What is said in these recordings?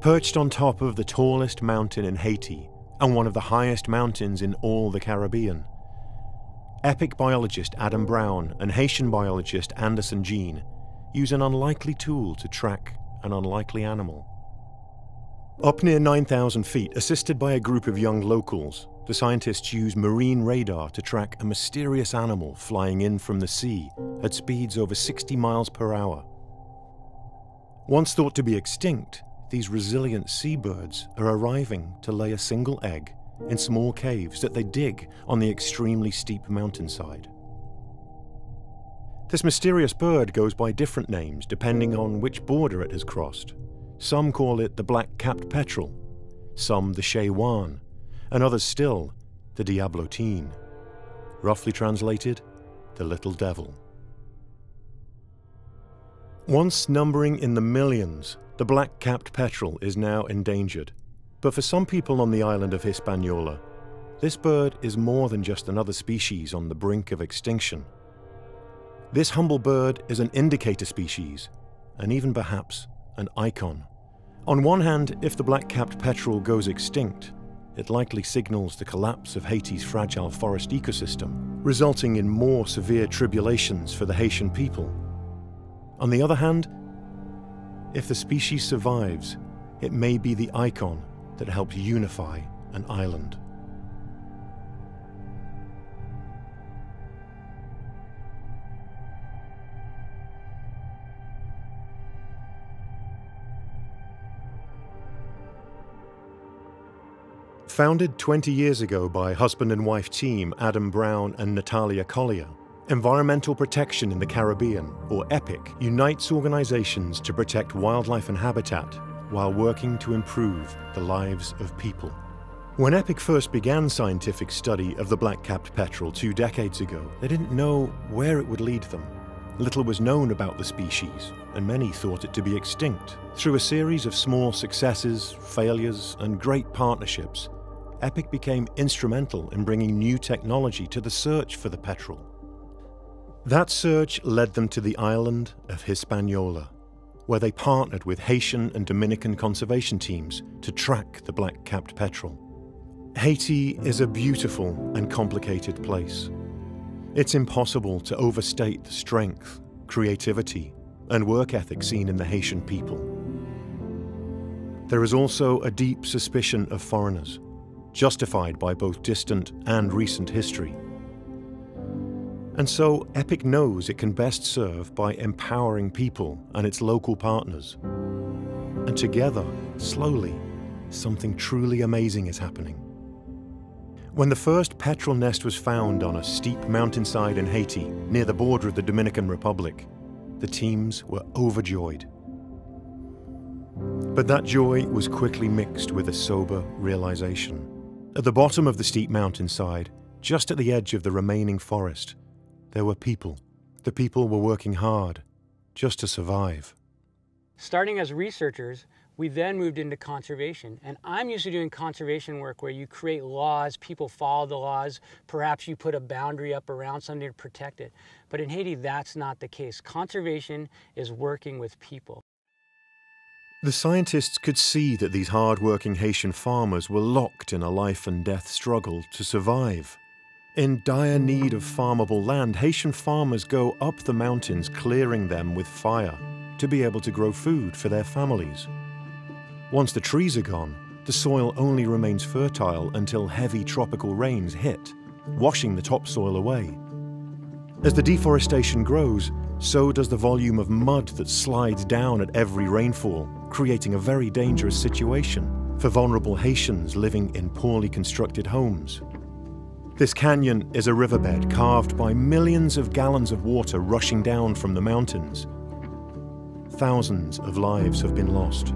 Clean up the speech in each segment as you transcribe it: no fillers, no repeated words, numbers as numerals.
Perched on top of the tallest mountain in Haiti and one of the highest mountains in all the Caribbean, EPIC biologist Adam Brown and Haitian biologist Anderson Jean use an unlikely tool to track an unlikely animal. Up near 9,000 feet, assisted by a group of young locals, the scientists use marine radar to track a mysterious animal flying in from the sea at speeds over 60 miles per hour. Once thought to be extinct, these resilient seabirds are arriving to lay a single egg in small caves that they dig on the extremely steep mountainside. This mysterious bird goes by different names depending on which border it has crossed. Some call it the Black-Capped Petrel, some the Shewan, and others still the Diablotin, roughly translated, the little devil. Once numbering in the millions, the Black-Capped Petrel is now endangered. But for some people on the island of Hispaniola, this bird is more than just another species on the brink of extinction. This humble bird is an indicator species, and even perhaps an icon. On one hand, if the Black-Capped Petrel goes extinct, it likely signals the collapse of Haiti's fragile forest ecosystem, resulting in more severe tribulations for the Haitian people. On the other hand, if the species survives, it may be the icon that helps unify an island. Founded 20 years ago by husband and wife team Adam Brown and Natalia Collier, Environmental Protection in the Caribbean, or EPIC, unites organizations to protect wildlife and habitat while working to improve the lives of people. When EPIC first began scientific study of the Black-Capped Petrel 2 decades ago, they didn't know where it would lead them. Little was known about the species, and many thought it to be extinct. Through a series of small successes, failures, and great partnerships, EPIC became instrumental in bringing new technology to the search for the petrel. That search led them to the island of Hispaniola, where they partnered with Haitian and Dominican conservation teams to track the Black-Capped Petrel. Haiti is a beautiful and complicated place. It's impossible to overstate the strength, creativity, and work ethic seen in the Haitian people. There is also a deep suspicion of foreigners, justified by both distant and recent history. And so EPIC knows it can best serve by empowering people and its local partners. And together, slowly, something truly amazing is happening. When the first petrel nest was found on a steep mountainside in Haiti, near the border of the Dominican Republic, the teams were overjoyed. But that joy was quickly mixed with a sober realization. At the bottom of the steep mountainside, just at the edge of the remaining forest, there were people. The people were working hard just to survive. Starting as researchers, we then moved into conservation. And I'm used to doing conservation work where you create laws, people follow the laws, perhaps you put a boundary up around something to protect it. But in Haiti, that's not the case. Conservation is working with people. The scientists could see that these hard-working Haitian farmers were locked in a life and death struggle to survive. In dire need of farmable land, Haitian farmers go up the mountains, clearing them with fire to be able to grow food for their families. Once the trees are gone, the soil only remains fertile until heavy tropical rains hit, washing the topsoil away. As the deforestation grows, so does the volume of mud that slides down at every rainfall, creating a very dangerous situation for vulnerable Haitians living in poorly constructed homes. This canyon is a riverbed carved by millions of gallons of water rushing down from the mountains. Thousands of lives have been lost.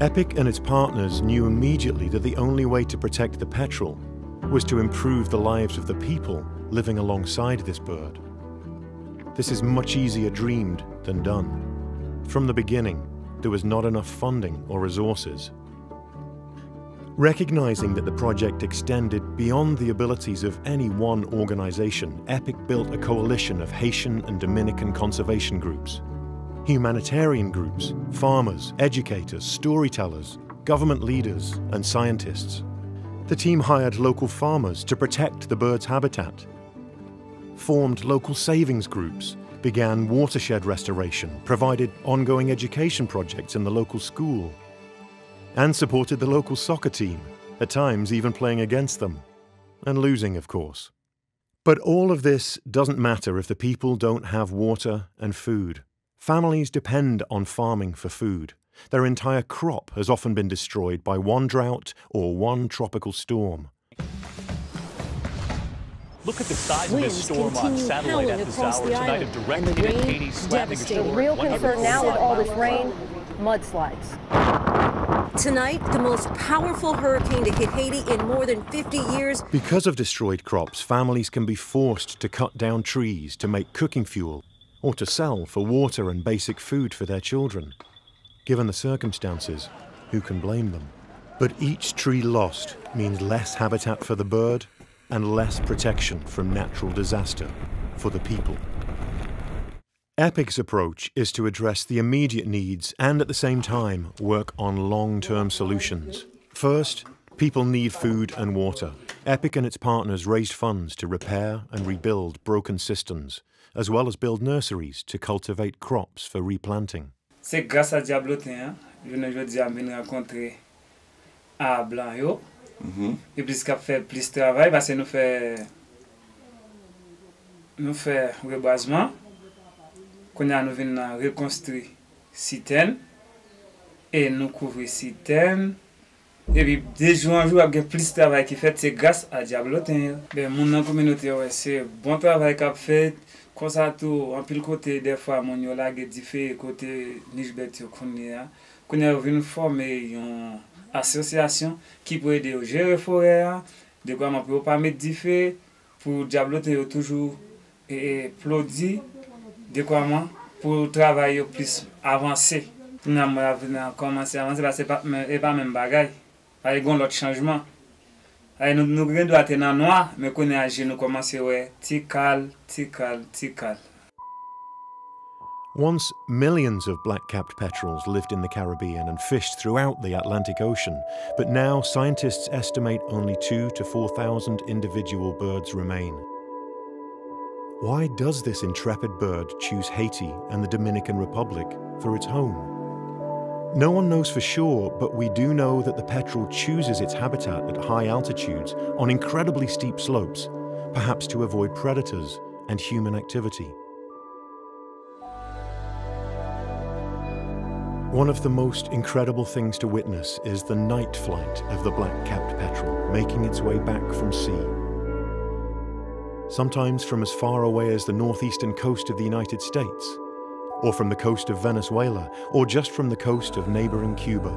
EPIC and its partners knew immediately that the only way to protect the petrel was to improve the lives of the people living alongside this bird. This is much easier dreamed than done. From the beginning, there was not enough funding or resources. Recognizing that the project extended beyond the abilities of any one organization, EPIC built a coalition of Haitian and Dominican conservation groups. humanitarian groups, farmers, educators, storytellers, government leaders, and scientists. The team hired local farmers to protect the bird's habitat, formed local savings groups, began watershed restoration, provided ongoing education projects in the local school, and supported the local soccer team, at times even playing against them, and losing, of course. But all of this doesn't matter if the people don't have water and food. Families depend on farming for food. Their entire crop has often been destroyed by one drought or one tropical storm. Look at the size of this storm on satellite at this hour tonight of direct hit at Haiti, slapping the shore. Real concern now with all this rain, mudslides. Tonight, the most powerful hurricane to hit Haiti in more than 50 years. Because of destroyed crops, families can be forced to cut down trees to make cooking fuel or to sell for water and basic food for their children. Given the circumstances, who can blame them? But each tree lost means less habitat for the bird and less protection from natural disaster for the people. EPIC's approach is to address the immediate needs and at the same time work on long-term solutions. First, people need food and water. EPIC and its partners raised funds to repair and rebuild broken systems, as well as build nurseries to cultivate crops for replanting. C'est grâce à Diablotin, je viens de rencontrer à Blanc. Et puis ce qui fait plus de travail, parce que nous faisons reboisement, qu'on a nous venons reconstruire citernes et nous couvrir citernes. Et puis de jour en jour, il y a plus de travail qui fait, c'est grâce à Diablotin. Ben mon communauté, c'est bon travail qu'a fait. Comme ça, tout, en pile côté, des fois, mon yolag est différent côté Nijbetio Kounia. Kounia vient former une association qui peut aider au gérer forêt, de quoi on peut pas mettre différent pour diabloter toujours et plaudir, de quoi on pour travailler plus avancé. Nous avons commencé à avancer parce que c'est pas même bagaille. Il y a l'autre changement. Nous devons être dans le noir, mais nous commençons à tical, tical, tical. Once millions of black-capped petrels lived in the Caribbean and fished throughout the Atlantic Ocean, but now scientists estimate only 2,000 to 4,000 individual birds remain. Why does this intrepid bird choose Haiti and the Dominican Republic for its home? No one knows for sure, but we do know that the petrel chooses its habitat at high altitudes on incredibly steep slopes, perhaps to avoid predators and human activity. One of the most incredible things to witness is the night flight of the black-capped petrel making its way back from sea. Sometimes from as far away as the northeastern coast of the United States, or from the coast of Venezuela, or just from the coast of neighboring Cuba.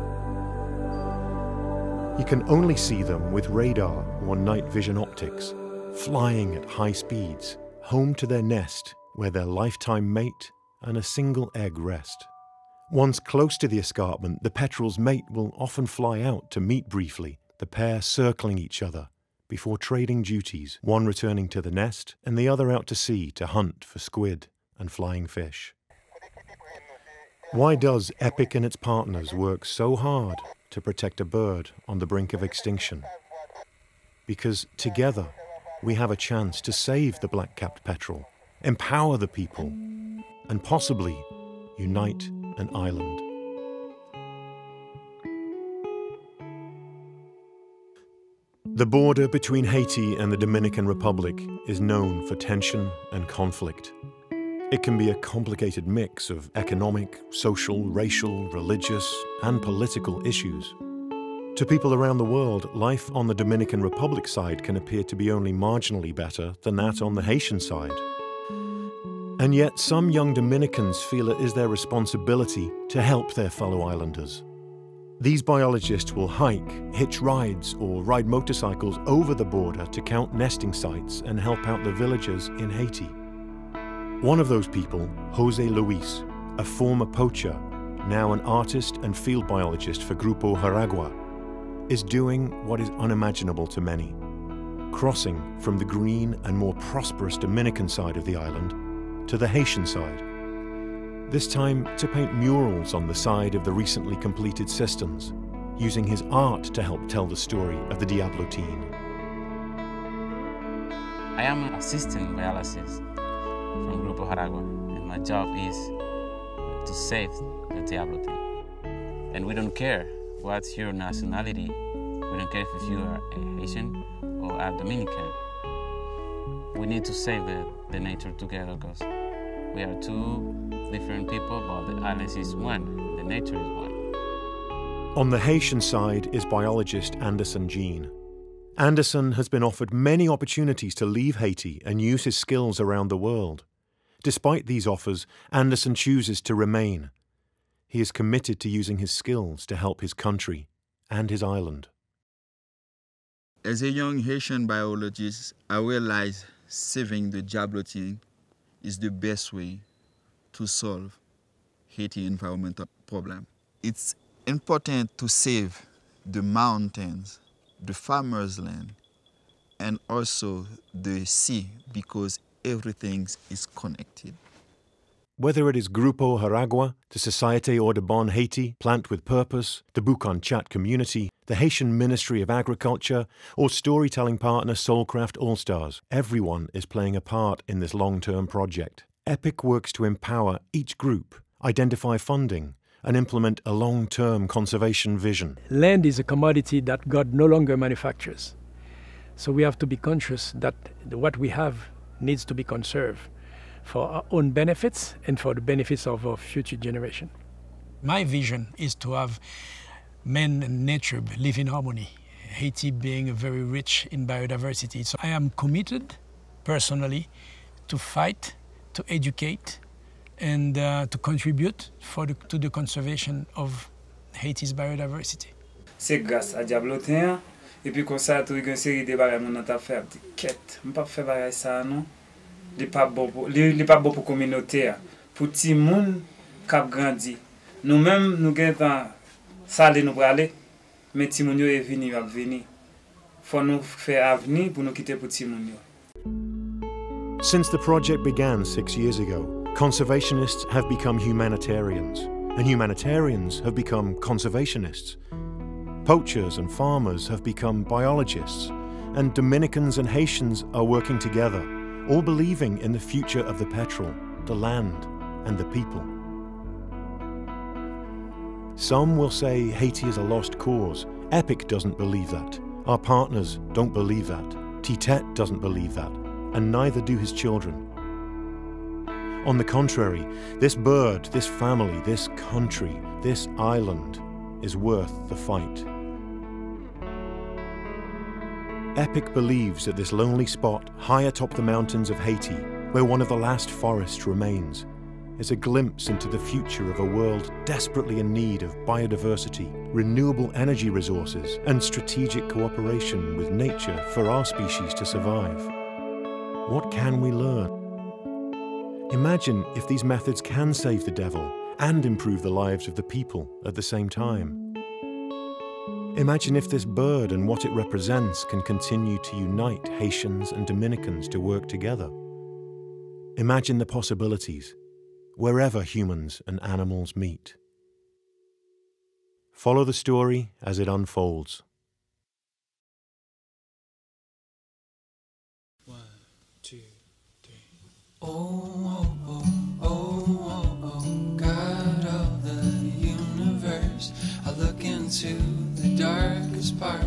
You can only see them with radar or night vision optics, flying at high speeds, home to their nest, where their lifetime mate and a single egg rest. Once close to the escarpment, the petrel's mate will often fly out to meet briefly, the pair circling each other before trading duties, one returning to the nest and the other out to sea to hunt for squid and flying fish. Why does EPIC and its partners work so hard to protect a bird on the brink of extinction? Because together we have a chance to save the black-capped petrel, empower the people, and possibly unite an island. The border between Haiti and the Dominican Republic is known for tension and conflict. It can be a complicated mix of economic, social, racial, religious, and political issues. To people around the world, life on the Dominican Republic side can appear to be only marginally better than that on the Haitian side. And yet some young Dominicans feel it is their responsibility to help their fellow islanders. These biologists will hike, hitch rides, or ride motorcycles over the border to count nesting sites and help out the villagers in Haiti. One of those people, José Luis, a former poacher, now an artist and field biologist for Grupo Jaragua, is doing what is unimaginable to many, crossing from the green and more prosperous Dominican side of the island to the Haitian side. this time to paint murals on the side of the recently completed systems, using his art to help tell the story of the Diablotin. I am an assistant biologist from Grupo Jaragua, and my job is to save the Diablotin. And we don't care what's your nationality, we don't care if you are a Haitian or a Dominican. We need to save the nature together, because we are two different people, but the island is one, the nature is one. On the Haitian side is biologist Anderson Jean. Anderson has been offered many opportunities to leave Haiti and use his skills around the world. Despite these offers, Anderson chooses to remain. He is committed to using his skills to help his country and his island. As a young Haitian biologist, I realized saving the Diablotin is the best way to solve Haiti's environmental problem. It's important to save the mountains, the farmers' land, and also the sea, because everything is connected. Whether it is Grupo Jaragua, the Société Audubon Haiti, Plant With Purpose, the Bukan Chat community, the Haitian Ministry of Agriculture, or storytelling partner SoulCraft All Stars, everyone is playing a part in this long-term project. EPIC works to empower each group, identify funding, and implement a long-term conservation vision. Land is a commodity that God no longer manufactures. So we have to be conscious that what we have needs to be conserved for our own benefits and for the benefits of our future generation. My vision is to have man and nature live in harmony, Haiti being very rich in biodiversity. So I am committed personally to fight, to educate, and to contribute to the conservation of Haiti's biodiversity. C'est grâce à Diablotin et puis comme ça tout une série de bagages mon a fait petite quête. On pas faire bagages ça non. Les pas bon pour communauté, pour petit monde cap grandi. Nous-mêmes nous gagnons ça aller nous braler mais petit monde est venu va venir. Faut nous faire avenir pour nous quitter petit monde. Since the project began 6 years ago, conservationists have become humanitarians, and humanitarians have become conservationists. Poachers and farmers have become biologists, and Dominicans and Haitians are working together, all believing in the future of the petrel, the land, and the people. Some will say Haiti is a lost cause. EPIC doesn't believe that. Our partners don't believe that. Titet doesn't believe that, and neither do his children. On the contrary, this bird, this family, this country, this island is worth the fight. EPIC believes that this lonely spot high atop the mountains of Haiti, where one of the last forests remains, is a glimpse into the future of a world desperately in need of biodiversity, renewable energy resources, and strategic cooperation with nature for our species to survive. What can we learn? Imagine if these methods can save the devil and improve the lives of the people at the same time. Imagine if this bird and what it represents can continue to unite Haitians and Dominicans to work together. Imagine the possibilities, wherever humans and animals meet. Follow the story as it unfolds. 1, 2, 3. Oh, oh, oh, oh, oh, God of the universe, I look into the darkest part.